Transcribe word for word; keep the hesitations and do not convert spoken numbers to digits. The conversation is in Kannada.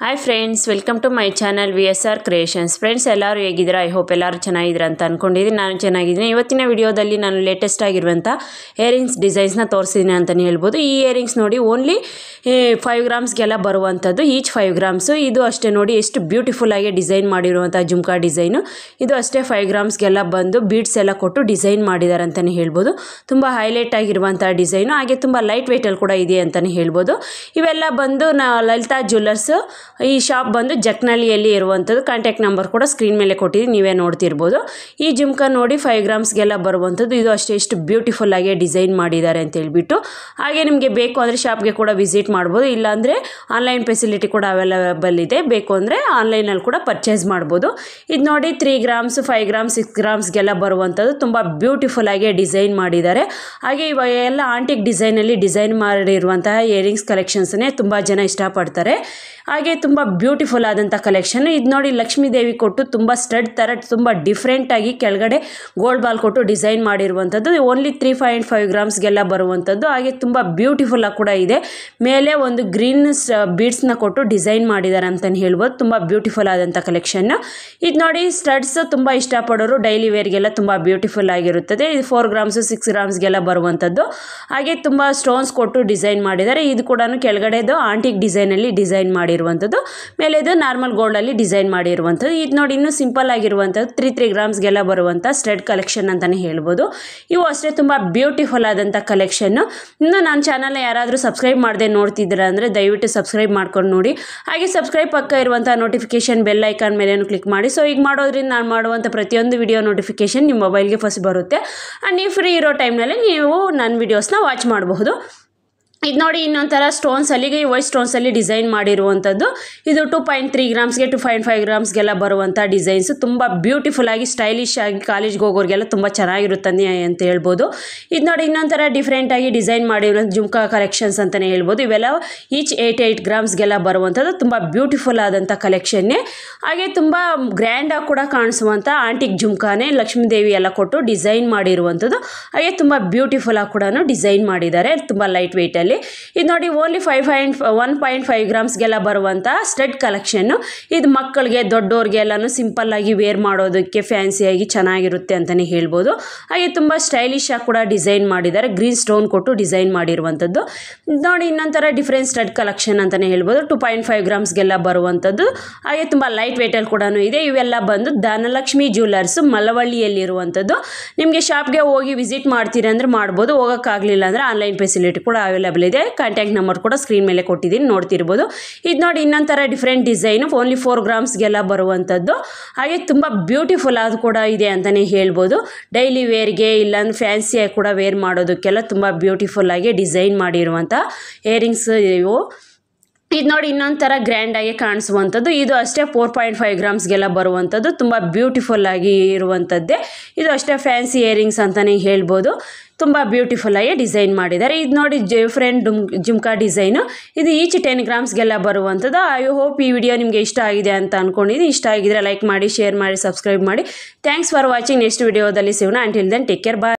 Hi friends, welcome to my channel V S R creations. Friends, ಎಲ್ಲರೂ ಹೇಗಿದ್ದೀರಾ? ಐ ಹೋಪ್ ಎಲ್ಲರೂ ಚೆನ್ನಾಗಿದ್ದೀರಾ ಅಂತ ಅಂದ್ಕೊಂಡಿದ್ದೀನಿ. ನಾನು ಚೆನ್ನಾಗಿದ್ದೀನಿ. ಇವತ್ತಿನ ವಿಡಿಯೋದಲ್ಲಿ ನಾನು ಲೇಟೆಸ್ಟ್ ಆಗಿರುವಂಥ ಇಯರಿಂಗ್ಸ್ ಡಿಸೈನ್ಸ್ನ ತೋರಿಸಿದ್ದೀನಿ ಅಂತಲೇ ಹೇಳ್ಬೋದು. ಈ ಇಯರಿಂಗ್ಸ್ ನೋಡಿ ಓನ್ಲಿ ಫೈವ್ ಗ್ರಾಮ್ಸ್ಗೆಲ್ಲ ಬರುವಂಥದ್ದು, ಈಚ್ ಫೈವ್ ಗ್ರಾಮ್ಸು. ಇದು ಅಷ್ಟೇ ನೋಡಿ ಎಷ್ಟು ಬ್ಯೂಟಿಫುಲ್ಲಾಗಿ ಡಿಸೈನ್ ಮಾಡಿರುವಂಥ ಜುಮ್ಕಾ ಡಿಸೈನು. ಇದು ಅಷ್ಟೇ ಫೈವ್ ಗ್ರಾಮ್ಸ್ಗೆಲ್ಲ ಬಂದು ಬೀಡ್ಸ್ ಎಲ್ಲ ಕೊಟ್ಟು ಡಿಸೈನ್ ಮಾಡಿದ್ದಾರೆ ಅಂತಲೇ ಹೇಳ್ಬೋದು. ತುಂಬ ಹೈಲೈಟ್ ಆಗಿರುವಂಥ ಡಿಸೈನು, ಹಾಗೆ ತುಂಬ ಲೈಟ್ ವೆಯ್ಟಲ್ಲಿ ಕೂಡ ಇದೆ ಅಂತಲೇ ಹೇಳ್ಬೋದು. ಇವೆಲ್ಲ ಬಂದು ನಾ ಲಲಿತಾ ಜ್ಯುವೆಲ್ಲರ್ಸು. ಈ ಶಾಪ್ ಬಂದು ಜಕ್ನಳ್ಳಿಯಲ್ಲಿ ಇರುವಂಥದ್ದು. ಕಾಂಟ್ಯಾಕ್ಟ್ ನಂಬರ್ ಕೂಡ ಸ್ಕ್ರೀನ್ ಮೇಲೆ ಕೊಟ್ಟಿದ್ದೀನಿ, ನೀವೇ ನೋಡ್ತಿರ್ಬೋದು. ಈ ಜುಮ್ಕಾ ನೋಡಿ ಫೈವ್ ಗ್ರಾಮ್ಸ್ಗೆಲ್ಲ ಬರುವಂಥದ್ದು. ಇದು ಅಷ್ಟೇ ಎಷ್ಟು ಬ್ಯೂಟಿಫುಲ್ಲಾಗಿ ಡಿಸೈನ್ ಮಾಡಿದ್ದಾರೆ ಅಂತ ಹೇಳ್ಬಿಟ್ಟು. ಹಾಗೆ ನಿಮಗೆ ಬೇಕು ಅಂದರೆ ಶಾಪ್ಗೆ ಕೂಡ ವಿಸಿಟ್ ಮಾಡ್ಬೋದು, ಇಲ್ಲಾಂದರೆ ಆನ್ಲೈನ್ ಫೆಸಿಲಿಟಿ ಕೂಡ ಅವೈಲಬಲ್ ಇದೆ. ಬೇಕು ಅಂದರೆ ಆನ್ಲೈನಲ್ಲಿ ಕೂಡ ಪರ್ಚೇಸ್ ಮಾಡ್ಬೋದು. ಇದು ನೋಡಿ three grams, five grams, six ಗ್ರಾಮ್ಸ್ಗೆಲ್ಲ ಬರುವಂಥದ್ದು. ತುಂಬ ಬ್ಯೂಟಿಫುಲ್ಲಾಗಿ ಡಿಸೈನ್ ಮಾಡಿದ್ದಾರೆ. ಹಾಗೆ ಇವಾಗ ಎಲ್ಲ ಆಂಟಿಕ್ ಡಿಸೈನಲ್ಲಿ ಡಿಸೈನ್ ಮಾಡಿರುವಂತಹ ಇಯರಿಂಗ್ಸ್ ಕಲೆಕ್ಷನ್ಸನ್ನೇ ತುಂಬ ಜನ ಇಷ್ಟಪಡ್ತಾರೆ. ಹಾಗೆ ತುಂಬ ಬ್ಯೂಟಿಫುಲ್ ಆದಂಥ ಕಲೆಕ್ಷನ್ ಇದು ನೋಡಿ. ಲಕ್ಷ್ಮೀ ದೇವಿ ಕೊಟ್ಟು ತುಂಬ ಸ್ಟಡ್ ಥರ ತುಂಬ ಡಿಫ್ರೆಂಟಾಗಿ ಕೆಳಗಡೆ ಗೋಲ್ಡ್ ಬಾಲ್ ಕೊಟ್ಟು ಡಿಸೈನ್ ಮಾಡಿರುವಂಥದ್ದು. ಓನ್ಲಿ ತ್ರೀ ಪಾಯಿಂಟ್ ಫೈವ್ ಗ್ರಾಮ್ಸ್ಗೆಲ್ಲ ಬರುವಂಥದ್ದು. ಹಾಗೆ ತುಂಬ ಬ್ಯೂಟಿಫುಲ್ಲಾಗಿ ಕೂಡ ಇದೆ. ಮೇಲೆ ಒಂದು ಗ್ರೀನ್ ಬೀಡ್ಸ್ನ ಕೊಟ್ಟು ಡಿಸೈನ್ ಮಾಡಿದ್ದಾರೆ ಅಂತಲೇ ಹೇಳ್ಬೋದು. ತುಂಬ ಬ್ಯೂಟಿಫುಲ್ ಆದಂಥ ಕಲೆಕ್ಷನ್ನು ಇದು ನೋಡಿ. ಸ್ಟಡ್ಸ್ ತುಂಬ ಇಷ್ಟಪಡೋರು ಡೈಲಿ ವೇರ್ಗೆಲ್ಲ ತುಂಬ ಬ್ಯೂಟಿಫುಲ್ ಆಗಿರುತ್ತದೆ. ಇದು ಫೋರ್ ಗ್ರಾಮ್ಸು, ಸಿಕ್ಸ್ ಗ್ರಾಮ್ಸ್ಗೆಲ್ಲ ಬರುವಂಥದ್ದು. ಹಾಗೆ ತುಂಬ ಸ್ಟೋನ್ಸ್ ಕೊಟ್ಟು ಡಿಸೈನ್ ಮಾಡಿದ್ದಾರೆ. ಇದು ಕೂಡ ಕೆಳಗಡೆದು ಆಂಟಿಕ್ ಡಿಸೈನಲ್ಲಿ ಡಿಸೈನ್ ಮಾಡಿರುವಂಥದ್ದು, ಮೇಲೆ ಇದು ನಾರ್ಮಲ್ ಗೋಲ್ಡ್ ಅಲ್ಲಿ ಡಿಸೈನ್ ಮಾಡಿರುವಂಥದ್ದು. ಇದು ನೋಡಿ ಇನ್ನು ಸಿಂಪಲ್ ಆಗಿರುವಂಥದ್ದು. ತ್ರೀ ತ್ರೀ ಗ್ರಾಮ್ಸ್ಗೆಲ್ಲ ಬರುವಂಥ ಸ್ಟಡ್ ಕಲೆಕ್ಷನ್ ಅಂತಲೇ ಹೇಳ್ಬೋದು. ಇವು ಅಷ್ಟೇ ತುಂಬ ಬ್ಯೂಟಿಫುಲ್ ಆದಂಥ ಕಲೆಕ್ಷನ್ನು. ಇನ್ನು ನನ್ನ ಚಾನಲ್ನ ಯಾರಾದರೂ ಸಬ್ಸ್ಕ್ರೈಬ್ ಮಾಡದೆ ನೋಡ್ತಿದ್ದೀರಾ ಅಂದರೆ ದಯವಿಟ್ಟು ಸಬ್ಸ್ಕ್ರೈಬ್ ಮಾಡ್ಕೊಂಡು ನೋಡಿ. ಹಾಗೆ ಸಬ್ಸ್ಕ್ರೈಬ್ ಪಕ್ಕ ಇರುವಂಥ ನೋಟಿಫಿಕೇಷನ್ ಬೆಲ್ ಐಕಾನ್ ಮೇಲೆ ಕ್ಲಿಕ್ ಮಾಡಿ. ಸೊ ಈಗ ಮಾಡೋದ್ರಿಂದ ನಾನು ಮಾಡುವಂಥ ಪ್ರತಿಯೊಂದು ವಿಡಿಯೋ ನೋಟಿಫಿಕೇಷನ್ ನಿಮ್ಮ ಮೊಬೈಲ್ಗೆ ಫಸ್ಟ್ ಬರುತ್ತೆ. ಆ್ಯಂಡ್ ನೀವು ಫ್ರೀ ಇರೋ ಟೈಮ್ನಲ್ಲಿ ನೀವು ನನ್ನ ವಿಡಿಯೋಸ್ನ ವಾಚ್ ಮಾಡಬಹುದು. ಇದು ನೋಡಿ ಇನ್ನೊಂಥರ ಸ್ಟೋನ್ಸಲ್ಲಿ ವೈಟ್ ಸ್ಟೋನ್ಸಲ್ಲಿ ಡಿಸೈನ್ ಮಾಡಿರುವಂಥದ್ದು. ಇದು ಟೂ ಪಾಯಿಂಟ್ ತ್ರೀ ಗ್ರಾಮ್ಸ್ಗೆ, ಟೂ ಪಾಯಿಂಟ್ ಫೈವ್ ಗ್ರಾಮ್ಸ್ಗೆಲ್ಲ ಬರುವಂಥ ಡಿಸೈನ್ಸು. ತುಂಬ ಬ್ಯೂಟಿಫುಲ್ಲಾಗಿ ಸ್ಟೈಲಿಶ್ ಆಗಿ ಕಾಲೇಜ್ಗೆ ಹೋಗೋರಿಗೆಲ್ಲ ತುಂಬ ಚೆನ್ನಾಗಿರುತ್ತದೆ ಅಂತ ಹೇಳ್ಬೋದು. ಇದು ನೋಡಿ ಇನ್ನೊಂಥರ ಡಿಫ್ರೆಂಟಾಗಿ ಡಿಸೈನ್ ಮಾಡಿರುವಂಥ ಜುಮ್ಕಾ ಕಲೆಕ್ಷನ್ಸ್ ಅಂತಲೇ ಹೇಳ್ಬೋದು. ಇವೆಲ್ಲ ಈಚ್ ಏಯ್ಟ್ ಏಯ್ಟ್ ಗ್ರಾಮ್ಸ್ಗೆಲ್ಲ ಬರುವಂಥದ್ದು. ತುಂಬ ಬ್ಯೂಟಿಫುಲ್ ಆದಂಥ ಕಲೆಕ್ಷನ್ನೇ. ಹಾಗೆ ತುಂಬ ಗ್ರ್ಯಾಂಡಾಗಿ ಕೂಡ ಕಾಣಿಸುವಂಥ ಆಂಟಿಕ್ ಜುಮ್ಕಾನೇ ಲಕ್ಷ್ಮೀ ದೇವಿ ಎಲ್ಲ ಕೊಟ್ಟು ಡಿಸೈನ್ ಮಾಡಿರುವಂಥದ್ದು. ಹಾಗೆ ತುಂಬ ಬ್ಯೂಟಿಫುಲ್ಲಾಗಿ ಕೂಡ ಡಿಸೈನ್ ಮಾಡಿದ್ದಾರೆ, ತುಂಬ ಲೈಟ್ ವೆಯ್ಟಲ್ಲಿ. ಇದು ನೋಡಿ only five point one point five ಗ್ರಾಮ್ಸ್ಗೆಲ್ಲ ಬರುವಂಥ ಸ್ಟಡ್ ಕಲೆಕ್ಷನ್. ಇದು ಮಕ್ಕಳಿಗೆ ದೊಡ್ಡವ್ರಿಗೆ ಎಲ್ಲಾನು ಸಿಂಪಲ್ ಆಗಿ ವೇರ್ ಮಾಡೋದಕ್ಕೆ ಫ್ಯಾನ್ಸಿಯಾಗಿ ಚೆನ್ನಾಗಿರುತ್ತೆ ಅಂತಲೇ ಹೇಳ್ಬೋದು. ಹಾಗೆ ತುಂಬ ಸ್ಟೈಲಿಶ್ ಆಗಿ ಕೂಡ ಡಿಸೈನ್ ಮಾಡಿದ್ದಾರೆ, ಗ್ರೀನ್ ಸ್ಟೋನ್ ಕೊಟ್ಟು ಡಿಸೈನ್ ಮಾಡಿರುವಂಥದ್ದು. ನೋಡಿ ಇನ್ನೊಂಥರ ಡಿಫ್ರೆಂಟ್ ಸ್ಟಡ್ ಕಲೆಕ್ಷನ್ ಅಂತಲೇ ಹೇಳ್ಬೋದು. ಟೂ ಪಾಯಿಂಟ್ ಫೈವ್ ಗ್ರಾಮ್ಸ್ಗೆಲ್ಲ ಬರುವಂಥದ್ದು. ಹಾಗೆ ತುಂಬ ಲೈಟ್ ವೇಟಲ್ಲಿ ಕೂಡ ಇದೆ. ಇವೆಲ್ಲ ಬಂದು ಧನಲಕ್ಷ್ಮಿ ಜ್ಯುವೆಲ್ಲರ್ಸ್ ಮಳವಳ್ಳಿಯಲ್ಲಿರುವಂಥದ್ದು. ನಿಮಗೆ ಶಾಪ್ಗೆ ಹೋಗಿ ವಿಸಿಟ್ ಮಾಡ್ತೀರಾ ಅಂದರೆ ಮಾಡ್ಬೋದು, ಹೋಗೋಕ್ಕಾಗಲಿಲ್ಲ ಅಂದರೆ ಆನ್ಲೈನ್ ಫೆಸಿಲಿಟಿ ಕೂಡ ಅವೈಲಬಲ್ ಇದೆ. ಕಾಂಟ್ಯಾಕ್ಟ್ ನಂಬರ್ ಕೂಡ ಸ್ಕ್ರೀನ್ ಮೇಲೆ ಕೊಟ್ಟಿದ್ದೀನಿ, ನೋಡ್ತಿರ್ಬೋದು. ಇದು ನೋಡಿ ಇನ್ನೊಂಥರ ಡಿಫ್ರೆಂಟ್ ಡಿಸೈನು, ಓನ್ಲಿ ಫೋರ್ ಗ್ರಾಮ್ಸ್ಗೆಲ್ಲ ಬರುವಂಥದ್ದು. ಹಾಗೆ ತುಂಬ ಬ್ಯೂಟಿಫುಲ್ ಅದು ಕೂಡ ಇದೆ ಅಂತಲೇ ಹೇಳ್ಬೋದು. ಡೈಲಿ ವೇರ್ಗೆ ಇಲ್ಲಾಂದ್ರೆ ಫ್ಯಾನ್ಸಿಯಾಗಿ ಕೂಡ ವೇರ್ ಮಾಡೋದಕ್ಕೆಲ್ಲ ತುಂಬ ಬ್ಯೂಟಿಫುಲ್ಲಾಗಿ ಡಿಸೈನ್ ಮಾಡಿರುವಂಥ ಇಯರಿಂಗ್ಸ್ ಇವು. ಇದು ನೋಡಿ ಇನ್ನೊಂಥರ ಗ್ರ್ಯಾಂಡಾಗಿ ಕಾಣಿಸುವಂಥದ್ದು. ಇದು ಅಷ್ಟೇ ಫೋರ್ ಪಾಯಿಂಟ್ ಫೈವ್ ಗ್ರಾಮ್ಸ್ಗೆಲ್ಲ ಬರುವಂಥದ್ದು. ತುಂಬ ಬ್ಯೂಟಿಫುಲ್ಲಾಗಿ ಇರುವಂಥದ್ದೇ. ಇದು ಅಷ್ಟೇ ಫ್ಯಾನ್ಸಿ ಇಯರಿಂಗ್ಸ್ ಅಂತಲೇ ಹೇಳ್ಬೋದು. ತುಂಬ ಬ್ಯೂಟಿಫುಲ್ಲಾಗಿ ಡಿಸೈನ್ ಮಾಡಿದ್ದಾರೆ. ಇದು ನೋಡಿ ಡಿಫ್ರೆಂಟ್ ಡುಮ್ ಜುಮ್ಕಾ ಡಿಸೈನು. ಇದು ಈಚ್ ಟೆನ್ ಗ್ರಾಮ್ಸ್ಗೆಲ್ಲ ಬರುವಂಥದ್ದು. ಐ ಹೋಪ್ ಈ ವಿಡಿಯೋ ನಿಮಗೆ ಇಷ್ಟ ಆಗಿದೆ ಅಂತ ಅಂದ್ಕೊಂಡಿದ್ದೀನಿ. ಇಷ್ಟ ಆಗಿದ್ರೆ ಲೈಕ್ ಮಾಡಿ, ಶೇರ್ ಮಾಡಿ, ಸಬ್ಸ್ಕ್ರೈಬ್ ಮಾಡಿ. Thanks for watching. ನೆಕ್ಸ್ಟ್ ವಿಡಿಯೋದಲ್ಲಿ ಸಿಗೋಣ. ಅಂಟಿಲ್ ದೆನ್ ಟೇಕ್ ಕೇರ್, ಬಾಯ್.